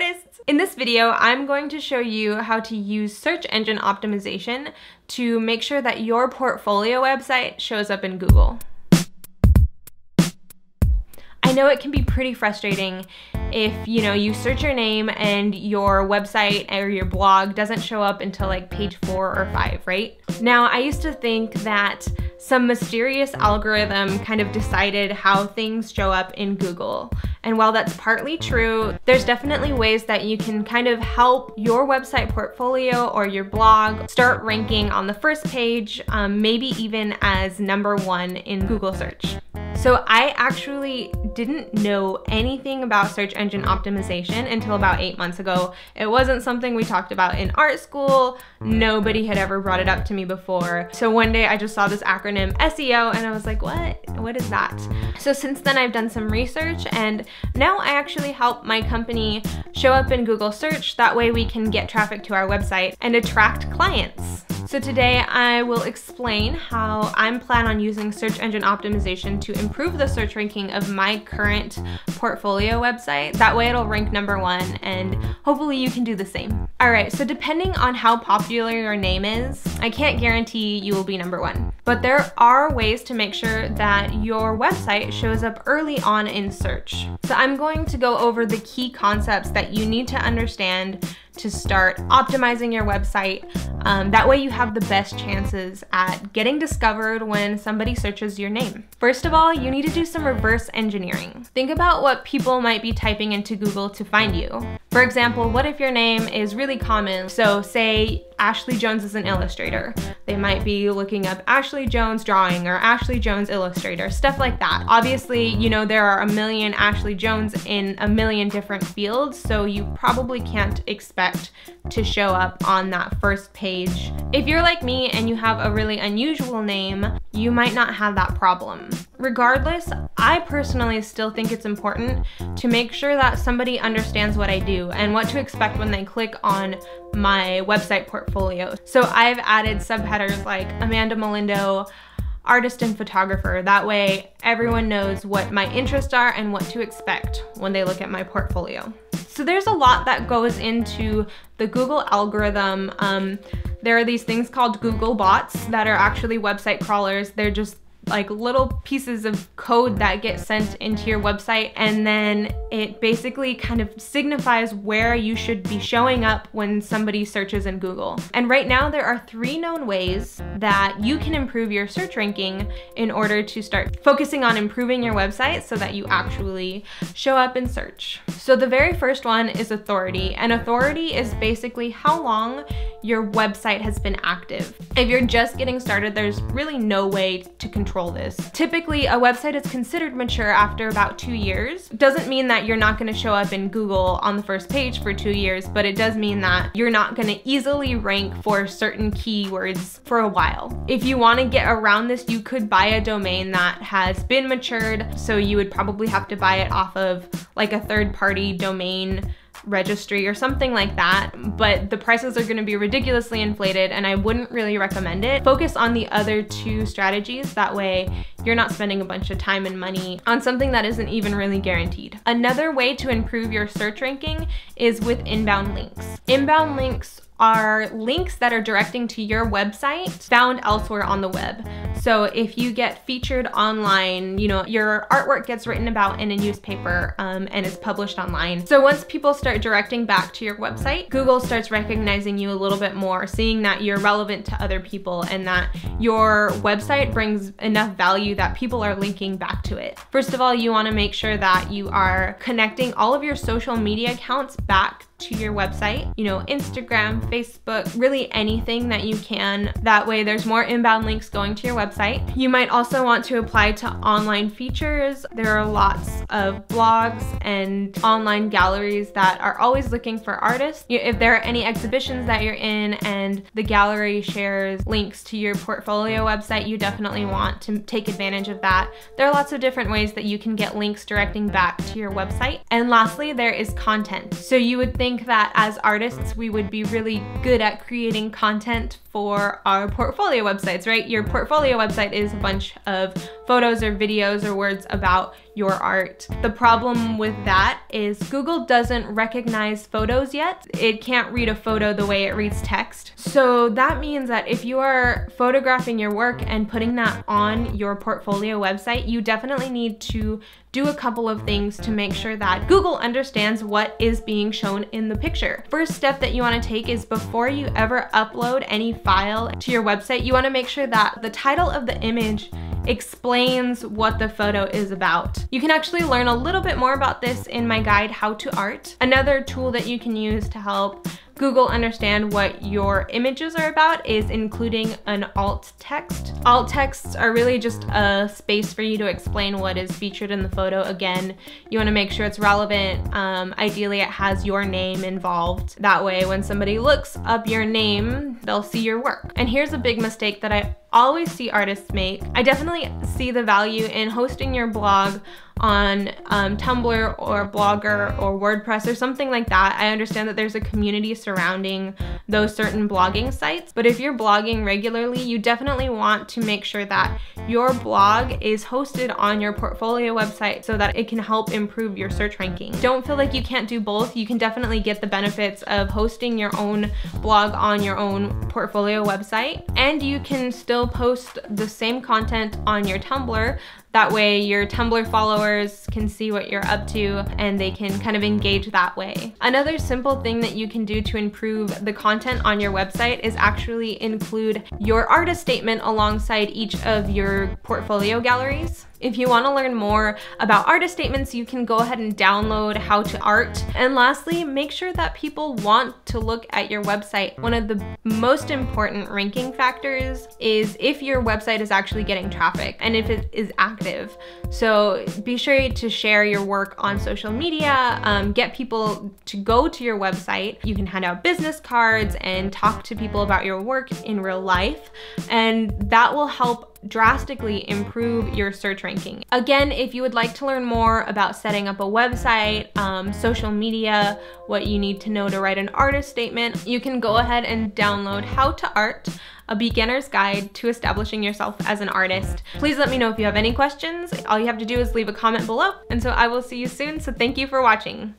artists. In this video, I'm going to show you how to use search engine optimization to make sure that your portfolio website shows up in Google. I know it can be pretty frustrating if, you know, you search your name and your website or your blog doesn't show up until like page 4 or 5, right? Now, I used to think that some mysterious algorithm kind of decided how things show up in Google. And while that's partly true, there's definitely ways that you can kind of help your website portfolio or your blog start ranking on the first page, maybe even as number 1 in Google search. So I actually didn't know anything about search engine optimization until about 8 months ago. It wasn't something we talked about in art school. Nobody had ever brought it up to me before. So one day I just saw this acronym SEO and I was like, what is that? So since then I've done some research and now I actually help my company show up in Google search. That way we can get traffic to our website and attract clients. So today I will explain how I'm planning on using search engine optimization to improve the search ranking of my current portfolio website. That way it'll rank number 1 and hopefully you can do the same. All right, so depending on how popular your name is, I can't guarantee you will be number 1, but there are ways to make sure that your website shows up early on in search. So I'm going to go over the key concepts that you need to understand to start optimizing your website. That way you have the best chances at getting discovered when somebody searches your name. First of all, you need to do some reverse engineering. Think about what people might be typing into Google to find you. For example, what if your name is really common? So say Ashley Jones is an illustrator. They might be looking up Ashley Jones drawing or Ashley Jones illustrator, stuff like that. Obviously, you know, there are a million Ashley Jones in a million different fields, so you probably can't expect to show up on that first page. If you're like me and you have a really unusual name, you might not have that problem. Regardless, I personally still think it's important to make sure that somebody understands what I do and what to expect when they click on my website portfolio. So I've added subheaders like Amanda Melindo, artist and photographer. That way everyone knows what my interests are and what to expect when they look at my portfolio. So there's a lot that goes into the Google algorithm. There are these things called Google bots that are actually website crawlers. They're just like little pieces of code that get sent into your website, and then it basically kind of signifies where you should be showing up when somebody searches in Google. And right now there are 3 known ways that you can improve your search ranking in order to start focusing on improving your website so that you actually show up in search. So the very first one is authority, and authority is basically how long your website has been active. If you're just getting started, there's really no way to control this. Typically, a website is considered mature after about 2 years. Doesn't mean that you're not going to show up in Google on the first page for 2 years, but it does mean that you're not going to easily rank for certain keywords for a while. If you want to get around this, you could buy a domain that has been matured. So you would probably have to buy it off of like a third-party domain registry or something like that, but the prices are going to be ridiculously inflated and I wouldn't really recommend it. Focus on the other 2 strategies. That way you're not spending a bunch of time and money on something that isn't even really guaranteed. Another way to improve your search ranking is with inbound links. Inbound links are links that are directing to your website found elsewhere on the web. So if you get featured online, you know, your artwork gets written about in a newspaper and is published online. So once people start directing back to your website, Google starts recognizing you a little bit more, seeing that you're relevant to other people and that your website brings enough value that people are linking back to it. First of all, you want to make sure that you are connecting all of your social media accounts back to your website, you know, Instagram, Facebook, really anything that you can. That way there's more inbound links going to your website. You might also want to apply to online features. There are lots of blogs and online galleries that are always looking for artists. If there are any exhibitions that you're in and the gallery shares links to your portfolio website, you definitely want to take advantage of that. There are lots of different ways that you can get links directing back to your website. And lastly, there is content. So you would think that as artists, we would be really good at creating content for our portfolio websites, right? Your portfolio website is a bunch of photos or videos or words about your art. The problem with that is Google doesn't recognize photos yet. It can't read a photo the way it reads text. So that means that if you are photographing your work and putting that on your portfolio website, you definitely need to do a couple of things to make sure that Google understands what is being shown in the picture. First step that you want to take is before you ever upload any file to your website, you want to make sure that the title of the image explains what the photo is about. You can actually learn a little bit more about this in my guide, How to Art. Another tool that you can use to help Google understand what your images are about is including an alt text. Alt texts are really just a space for you to explain what is featured in the photo. Again, you wanna make sure it's relevant. Ideally, it has your name involved. That way, when somebody looks up your name, they'll see your work. And here's a big mistake that I always see artists make. I definitely see the value in hosting your blog on Tumblr or Blogger or WordPress or something like that. I understand that there's a community surrounding those certain blogging sites, but if you're blogging regularly, you definitely want to make sure that your blog is hosted on your portfolio website so that it can help improve your search ranking. Don't feel like you can't do both. You can definitely get the benefits of hosting your own blog on your own portfolio website, and you can still post the same content on your Tumblr. That way your Tumblr followers can see what you're up to and they can kind of engage that way. Another simple thing that you can do to improve the content on your website is actually include your artist statement alongside each of your portfolio galleries. If you want to learn more about artist statements, you can go ahead and download How to Art. And lastly, make sure that people want to look at your website. One of the most important ranking factors is if your website is actually getting traffic and if it is active. So be sure to share your work on social media, get people to go to your website. You can hand out business cards and talk to people about your work in real life, and that will help drastically improve your search ranking. Again, if you would like to learn more about setting up a website, social media, what you need to know to write an artist statement, you can go ahead and download How to Art, a beginner's guide to establishing yourself as an artist. Please let me know if you have any questions. All you have to do is leave a comment below. And so I will see you soon. So thank you for watching.